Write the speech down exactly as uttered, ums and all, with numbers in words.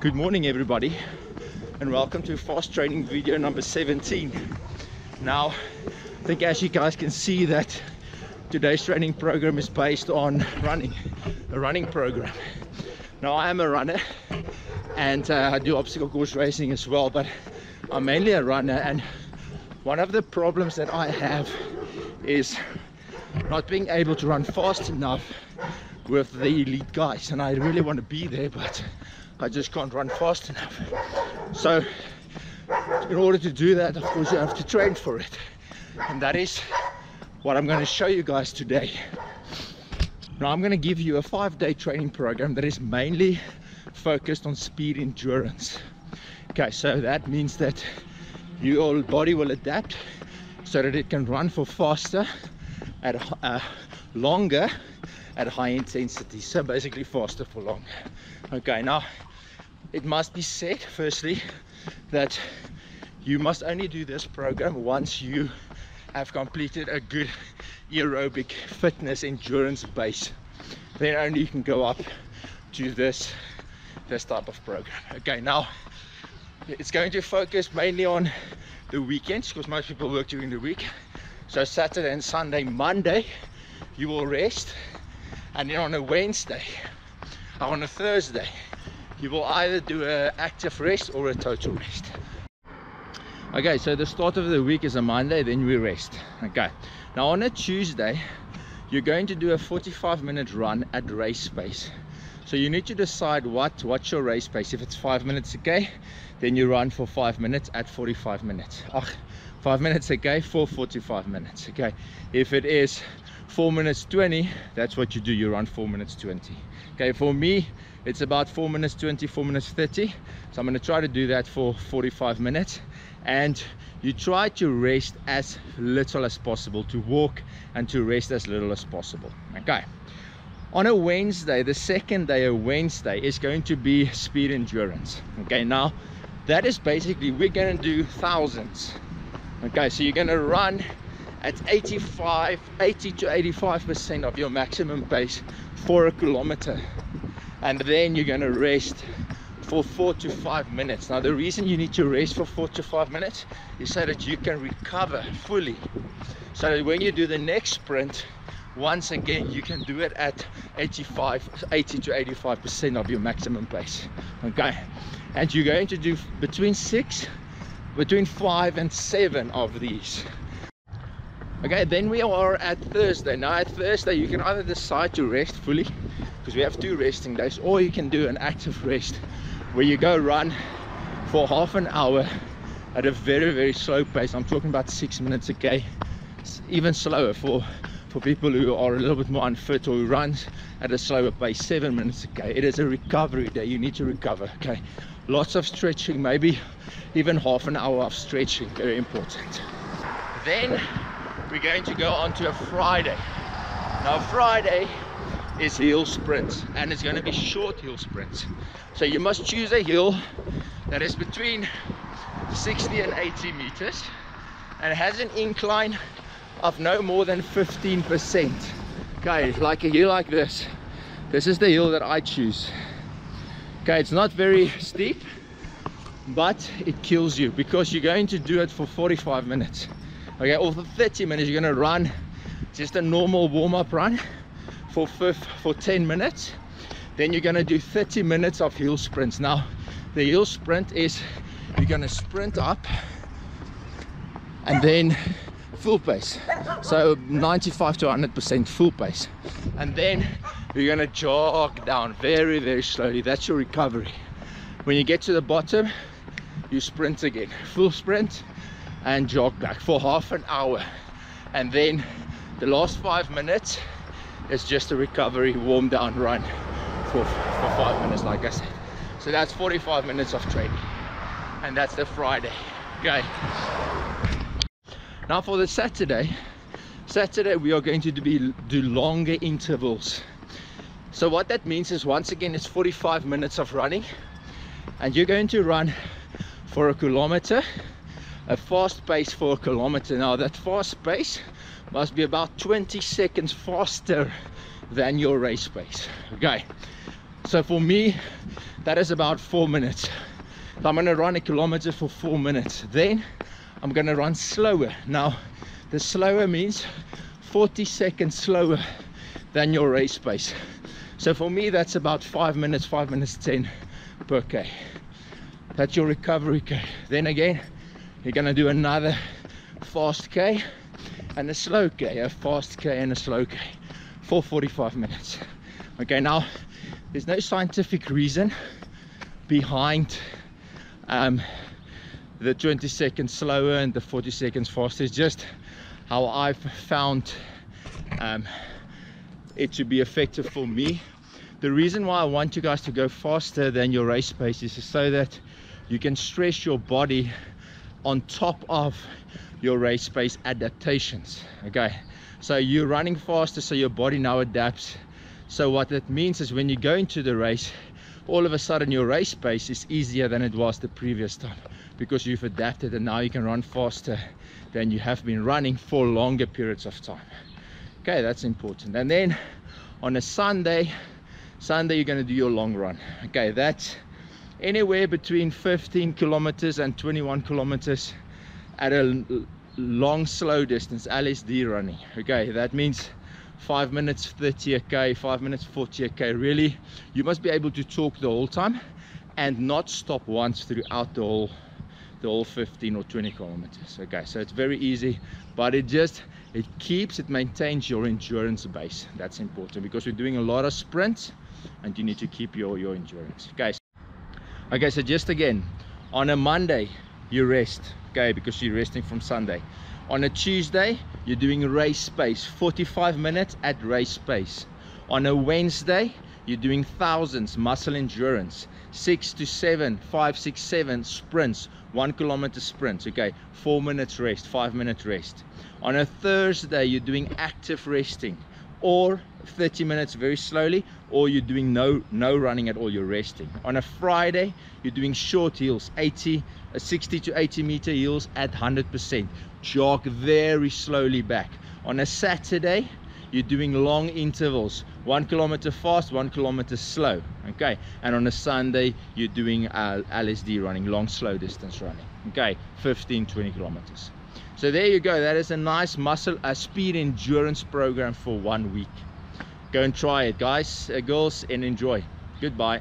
Good morning everybody, and welcome to fast training video number seventeen. Now I think, as you guys can see, that today's training program is based on running, a running program. Now I am a runner and uh, I do obstacle course racing as well, but I'm mainly a runner, and one of the problems that I have is not being able to run fast enough with the elite guys, and I really want to be there, but I just can't run fast enough. So in order to do that, of course, you have to train for it, and that is what I'm going to show you guys today. Now I'm going to give you a five-day training program that is mainly focused on speed endurance. Okay, so that means that your body will adapt so that it can run for faster at uh, longer at high intensity, so basically faster for long. Okay, now it must be said firstly that you must only do this program once you have completed a good aerobic fitness endurance base. Then only you can go up to this this type of program. Okay, now it's going to focus mainly on the weekends, because most people work during the week. So Saturday and Sunday, Monday you will rest, and then on a Wednesday or on a Thursday you will either do an active rest or a total rest. Okay, so the start of the week is a Monday, then we rest. Okay, now on a Tuesday you're going to do a forty-five minute run at race pace. So you need to decide what what's your race pace. If it's five minutes, okay, then you run for five minutes at forty-five minutes. Ach, five minutes, okay, for forty-five minutes. Okay, if it is four minutes twenty, that's what you do, you run four minutes twenty. Okay, for me it's about four minutes twenty, four minutes thirty, so I'm going to try to do that for forty-five minutes. And you try to rest as little as possible, to walk and to rest as little as possible. Okay, on a Wednesday, the second day of Wednesday is going to be speed endurance. Okay, now that is basically, we're going to do thousands. Okay, so you're going to run at eighty-five, eighty to eighty-five percent of your maximum pace for a kilometer, and then you're going to rest for four to five minutes. Now the reason you need to rest for four to five minutes is so that you can recover fully, so that when you do the next sprint, once again you can do it at eighty-five, eighty to eighty-five percent of your maximum pace. Okay, and you're going to do between six between five and seven of these. Okay, then we are at Thursday. Now at Thursday you can either decide to rest fully, because we have two resting days, or you can do an active rest where you go run for half an hour at a very very slow pace. I'm talking about six minutes, okay, it's even slower for for people who are a little bit more unfit, or who runs at a slower pace, seven minutes, okay. It is a recovery day, you need to recover. Okay, lots of stretching, maybe even half an hour of stretching, very important. Then we're going to go on to a Friday. Now Friday is hill sprints, and it's going to be short hill sprints. So you must choose a hill that is between sixty and eighty meters and has an incline of no more than fifteen percent. Okay, like a hill like this. This is the hill that I choose. Okay, it's not very steep, but it kills you, because you're going to do it for forty-five minutes. Okay, or for thirty minutes you're going to run just a normal warm-up run for for ten minutes. Then you're going to do thirty minutes of hill sprints. Now the hill sprint is, you're going to sprint up and then full pace, so ninety-five to one hundred percent full pace, and then you're going to jog down very very slowly. That's your recovery. When you get to the bottom, you sprint again, full sprint, and jog back for half an hour, and then the last five minutes is just a recovery warm down run for, for five minutes, like I said. So that's forty-five minutes of training, and that's the Friday. Okay, now for the Saturday, Saturday we are going to be, do longer intervals. So what that means is, once again, it's forty-five minutes of running, and you're going to run for a kilometer, a fast pace for a kilometer. Now that fast pace must be about twenty seconds faster than your race pace. Okay, So for me, that is about four minutes. So I'm gonna run a kilometer for four minutes. Then I'm gonna run slower. Now, the slower means forty seconds slower than your race pace. So for me, that's about five minutes, five minutes ten per K. That's your recovery K. Then again, you're gonna do another fast K and a slow K, a fast K and a slow K for forty-five minutes. Okay, now there's no scientific reason behind um, the twenty seconds slower and the forty seconds faster. It's just how I've found um, it to be effective for me. The reason why I want you guys to go faster than your race pace is so that you can stress your body on top of your race pace adaptations. Okay, so you're running faster, so your body now adapts. So what that means is when you go into the race, all of a sudden your race pace is easier than it was the previous time, because you've adapted and now you can run faster than you have been running for longer periods of time. Okay, that's important. And then on a Sunday, Sunday you're going to do your long run. Okay, that's anywhere between fifteen kilometers and twenty-one kilometers at a long slow distance L S D running. Okay, that means five minutes thirty a K, five minutes forty a K. Really, you must be able to talk the whole time and not stop once throughout the whole the whole fifteen or twenty kilometers. Okay, so it's very easy, but it just it keeps it maintains your endurance base. That's important because we're doing a lot of sprints and you need to keep your your endurance. Okay, okay, so just again, on a Monday you rest, okay, because you're resting from Sunday. On a Tuesday you're doing race pace, forty-five minutes at race pace. On a Wednesday you're doing thousands, muscle endurance, six to seven, five, six, seven sprints, one kilometer sprints. Okay, four minutes rest, five minute rest. On a Thursday you're doing active resting, or thirty minutes very slowly, or you're doing no no running at all, you're resting. On a Friday you're doing short hills, sixty to eighty meter hills at one hundred percent, jog very slowly back. On a Saturday you're doing long intervals, one kilometer fast, one kilometer slow. Okay, and on a Sunday you're doing uh, L S D running, long slow distance running. Okay, fifteen, twenty kilometers. So there you go. That is a nice muscle a speed endurance program for one week. Go and try it, guys, uh, girls, and enjoy. Goodbye.